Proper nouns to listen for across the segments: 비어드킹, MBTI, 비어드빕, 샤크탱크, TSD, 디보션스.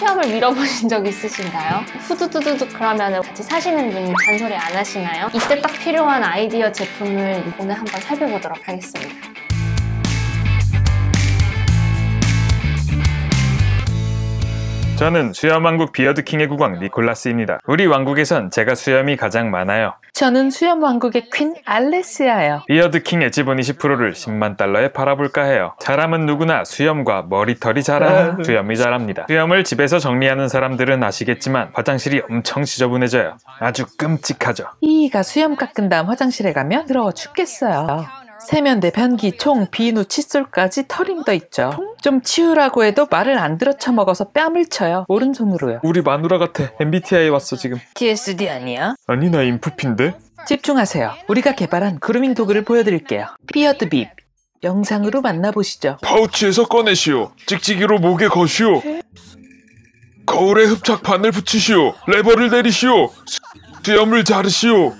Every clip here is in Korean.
시험을 밀어보신 적 있으신가요? 후두두두두 그러면 같이 사시는 분이 잔소리 안 하시나요? 이때 딱 필요한 아이디어 제품을 오늘 한번 살펴보도록 하겠습니다. 저는 수염왕국 비어드킹의 국왕 니콜라스입니다. 우리 왕국에선 제가 수염이 가장 많아요. 저는 수염왕국의 퀸 알레시아예요. 비어드킹의 지분 20%를 10만 달러에 팔아볼까 해요. 사람은 누구나 수염과 머리털이 자라 수염이 자랍니다. 수염을 집에서 정리하는 사람들은 아시겠지만 화장실이 엄청 지저분해져요. 아주 끔찍하죠. 이이가 수염 깎은 다음 화장실에 가면 더러워 죽겠어요. 세면대, 변기, 총, 비누, 칫솔까지 털이 묻어있죠. 좀 치우라고 해도 말을 안 들어 처먹어서 뺨을 쳐요. 오른손으로요. 우리 마누라 같아. MBTI 왔어 지금. TSD 아니야? 아니 나 인프피인데? 집중하세요. 우리가 개발한 그루밍 도구를 보여드릴게요. 비어드빕. 영상으로 만나보시죠. 파우치에서 꺼내시오. 찍찍이로 목에 거시오. 거울에 흡착판을 붙이시오. 레버를 내리시오. 수염을 자르시오.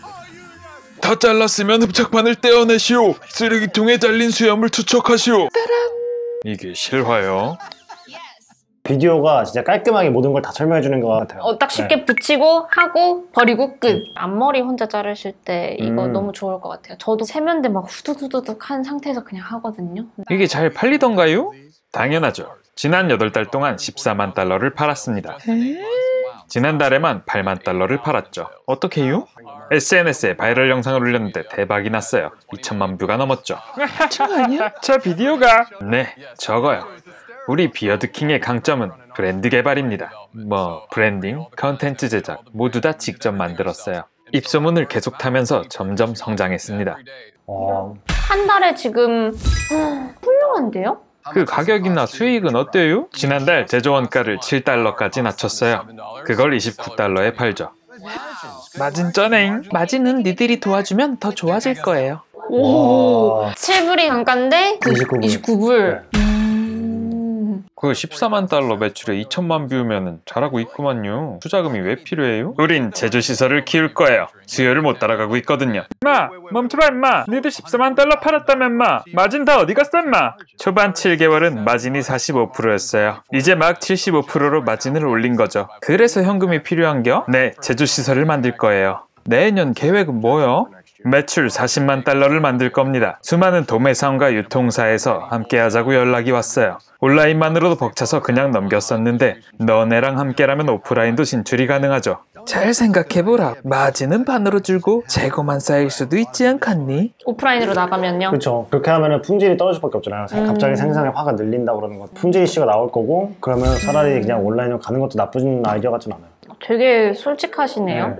다 잘랐으면 흡착판을 떼어내시오. 쓰레기통에 잘린 수염을 투척하시오. 따란. 이게 실화요? 비디오가 진짜 깔끔하게 모든 걸 다 설명해주는 것 같아요. 딱 쉽게 네. 붙이고 하고 버리고 끝. 앞머리 혼자 자르실 때 이거 너무 좋을 것 같아요. 저도 세면대 막 후두두둑 한 상태에서 그냥 하거든요. 이게 잘 팔리던가요? 당연하죠. 지난 8달 동안 14만 달러를 팔았습니다. 지난달에만 8만 달러를 팔았죠. 어떻게요? SNS에 바이럴 영상을 올렸는데 대박이 났어요. 2천만 뷰가 넘었죠. 저 비디오가? 네, 저거요. 우리 비어드킹의 강점은 브랜드 개발입니다. 브랜딩, 컨텐츠 제작 모두 다 직접 만들었어요. 입소문을 계속 타면서 점점 성장했습니다. 한 달에 지금... 훌륭한데요? 그 가격이나 수익은 어때요? 지난달 제조원가를 7달러까지 낮췄어요. 그걸 29달러에 팔죠. 마진 쩌네잉. 마진은 니들이 도와주면 더 좋아질 거예요. 오, 7불이 단가인데 29불. 네. 그 14만 달러 매출에 2천만 뷰면 잘하고 있구만요. 투자금이 왜 필요해요? 우린 제조시설을 키울 거예요. 수요를 못 따라가고 있거든요. 마! 멈춰봐 인마! 니들 14만 달러 팔았다며 인마! 마진 다 어디 갔어 인마! 초반 7개월은 마진이 45%였어요. 이제 막 75%로 마진을 올린 거죠. 그래서 현금이 필요한겨? 네, 제조시설을 만들 거예요. 내년 계획은 뭐요? 매출 40만 달러를 만들 겁니다. 수많은 도매상과 유통사에서 함께하자고 연락이 왔어요. 온라인만으로도 벅차서 그냥 넘겼었는데 너네랑 함께라면 오프라인도 진출이 가능하죠. 잘 생각해보라. 마진은 반으로 줄고 재고만 쌓일 수도 있지 않겠니? 오프라인으로 나가면요? 그렇죠. 그렇게 하면 품질이 떨어질 수밖에 없잖아요. 갑자기 생산의 화가 늘린다 그러는 거. 품질 이슈가 나올 거고 그러면 차라리 그냥 온라인으로 가는 것도 나쁜 아이디어 같진 않아요. 되게 솔직하시네요.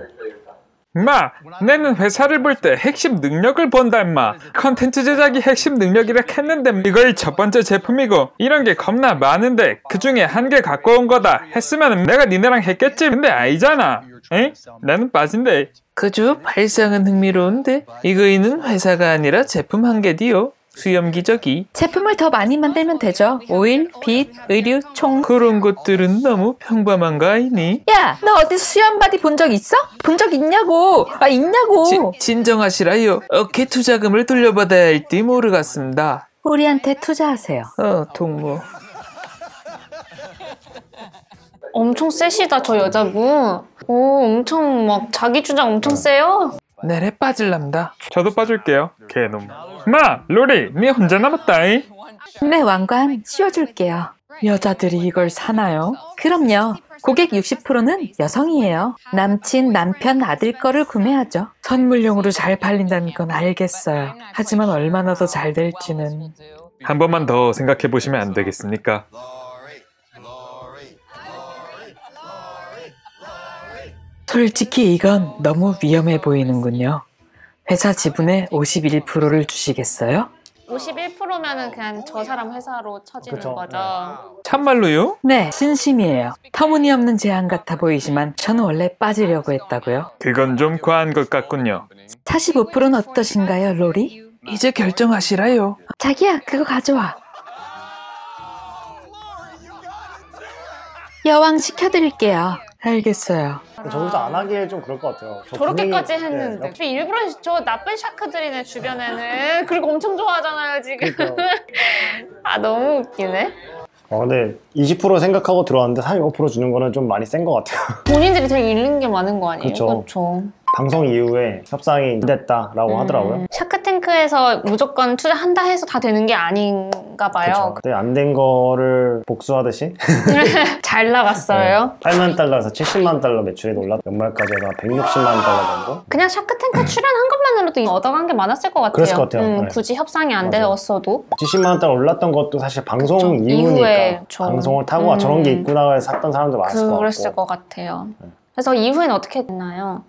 인마! 내는 회사를 볼 때 핵심 능력을 본다 인마. 컨텐츠 제작이 핵심 능력이라 했는데 이거의 첫 번째 제품이고 이런 게 겁나 많은데 그 중에 한 개 갖고 온 거다 했으면 내가 니네랑 했겠지. 근데 아니잖아. 에? 나는 빠진대. 그저 발상은 흥미로운데 이거이는 회사가 아니라 제품 한 개디요. 수염 기저귀. 제품을 더 많이 만들면 되죠. 오일, 빗, 의류, 총. 그런 것들은 너무 평범한 거 아니니? 야, 너 어디 수염 바디 본 적 있어? 본 적 있냐고. 아, 있냐고. 진정하시라요. 어깨 투자금을 돌려받아야 할지 모르겠습니다. 우리한테 투자하세요. 동무. 엄청 세시다, 저 여자분. 오, 엄청 막 자기 주장 엄청 세요. 내래 빠질랍니다. 저도 빠질게요. 개놈. 마! 로리! 니 혼자 남았다잉? 네, 왕관 씌워줄게요. 여자들이 이걸 사나요? 그럼요. 고객 60%는 여성이에요. 남친, 남편, 아들 거를 구매하죠. 선물용으로 잘 팔린다는 건 알겠어요. 하지만 얼마나 더 잘 될지는... 한 번만 더 생각해보시면 안 되겠습니까? 솔직히 이건 너무 위험해 보이는군요. 회사 지분의 51%를 주시겠어요? 51%면은 그냥 저 사람 회사로 쳐지는 그쵸. 거죠. 네. 참말로요? 네, 진심이에요. 터무니없는 제안 같아 보이지만 저는 원래 빠지려고 했다고요. 그건 좀 과한 것 같군요. 45%는 어떠신가요, 로리? 이제 결정하시라요. 자기야, 그거 가져와. 여왕 시켜드릴게요. 알겠어요. 저도 안 하기에 좀 그럴 것 같아요. 저렇게까지 분명히... 했는데 네. 일부러 저 나쁜 샤크들이네 주변에는. 그리고 엄청 좋아하잖아요 지금. 아 너무 웃기네. 네. 20% 생각하고 들어왔는데 35% 주는 거는 좀 많이 센 것 같아요. 본인들이 제일 잃는 게 많은 거 아니에요? 그렇죠. 방송 이후에 협상이 안 됐다라고 하더라고요. 샤크탱크에서 무조건 투자한다 해서 다 되는 게 아닌가 봐요. 그때 안 된 거를 복수하듯이 잘 나갔어요. 네. 8만 달러에서 70만 달러 매출이 올라 연말까지 해서 160만 달러 정도? 그냥 샤크탱크 출연한 것만으로도 얻어간 게 많았을 것 같아요. 그랬을 것 같아요. 네. 굳이 협상이 안 되었어도 70만 달러 올랐던 것도 사실 방송 그쵸. 이후니까 방송을 타고 저런 게 있구나 해서 샀던 사람도 많았을 것 같고 그랬을 것 같아요. 네. 그래서 이후엔 어떻게 됐나요?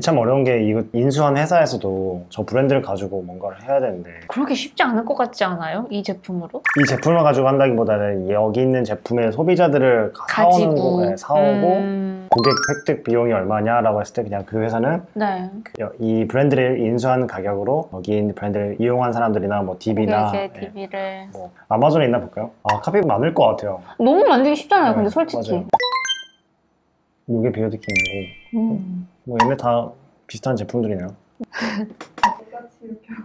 참 어려운 게 이거 인수한 회사에서도 저 브랜드를 가지고 뭔가를 해야 되는데 그렇게 쉽지 않을 것 같지 않아요? 이 제품으로? 이 제품을 가지고 한다기보다는 여기 있는 제품의 소비자들을 사오는 거, 네, 사오고 고객 획득 비용이 얼마냐라고 했을 때 그냥 그 회사는 네. 이 브랜드를 인수한 가격으로 여기 있는 브랜드를 이용한 사람들이나 뭐 DB나 DB를 네, 뭐 아마존에 있나 볼까요? 아 카피 많을 것 같아요. 너무 만들기 쉽잖아요. 네, 근데 솔직히 맞아요. 이게 비어드킹이고 뭐 얘네 다 비슷한 제품들이네요.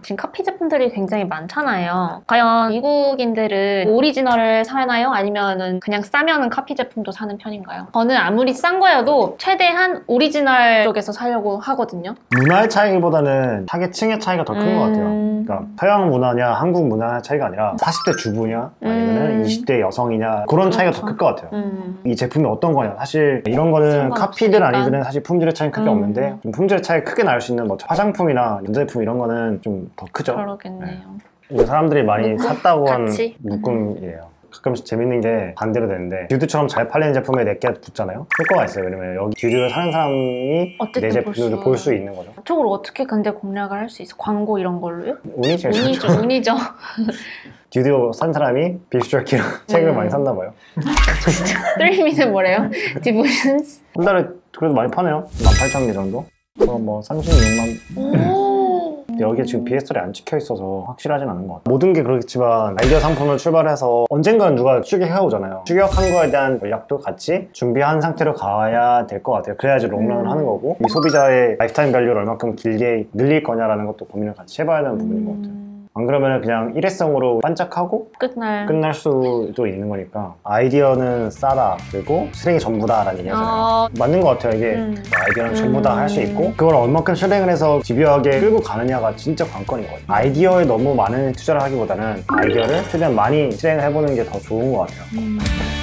지금 카피 제품들이 굉장히 많잖아요. 과연 미국인들은 오리지널을 사나요? 아니면 그냥 싸면은 카피 제품도 사는 편인가요? 저는 아무리 싼 거여도 최대한 오리지널 쪽에서 사려고 하거든요. 문화의 차이보다는 타겟층의 차이가 더 큰 것 같아요. 그러니까 서양 문화냐 한국 문화의 차이가 아니라 40대 주부냐 아니면 20대 여성이냐 그런 차이가 더 클 것 같아요. 이 제품이 어떤 거냐 사실 이런 거는 카피든 아니든 사실 품질의 차이는 크게 없는데 좀 품질의 차이 크게 나올 수 있는 뭐 화장품이나 전자제품 이런 거는 좀 더 크죠? 그러겠네요. 네. 사람들이 많이 샀다고 한 묶음이에요. 가끔씩 재밌는 게 반대로 되는데 듀드처럼 잘 팔리는 제품에 내게 붙잖아요? 효과가 있어요. 왜냐면 여기 듀드를 사는 사람이 내 제품을 볼 수 있는 거죠. 그쪽으로 어떻게 근데 공략을 할 수 있어? 광고 이런 걸로요? 운이죠. 운이죠. 듀드 산 사람이 비프저키랑 책을 많이 샀나 봐요. 뜰미는 뭐래요? 디보션스? 한 달에 그래도 많이 파네요. 18,000개 정도? 뭐 36만... 여기에 지금 BSR이 안 찍혀있어서 확실하진 않은 것 같아요. 모든 게 그렇겠지만 아이디어 상품을 출발해서 언젠가는 누가 추격해오잖아요. 추격한 거에 대한 전략도 같이 준비한 상태로 가야 될 것 같아요. 그래야지 롱런을 하는 거고 이 소비자의 라이프타임 밸류를 얼만큼 길게 늘릴 거냐라는 것도 고민을 같이 해봐야 되는 부분인 것 같아요. 안 그러면 그냥 일회성으로 반짝하고 끝날 수도 있는 거니까 아이디어는 싸다 그리고 실행이 전부다 라는 얘기잖아요. 맞는 것 같아요. 이게 아이디어는 전부다 할 수 있고 그걸 얼만큼 실행을 해서 집요하게 끌고 가느냐가 진짜 관건이거든요. 아이디어에 너무 많은 투자를 하기보다는 아이디어를 최대한 많이 실행을 해보는 게 더 좋은 것 같아요.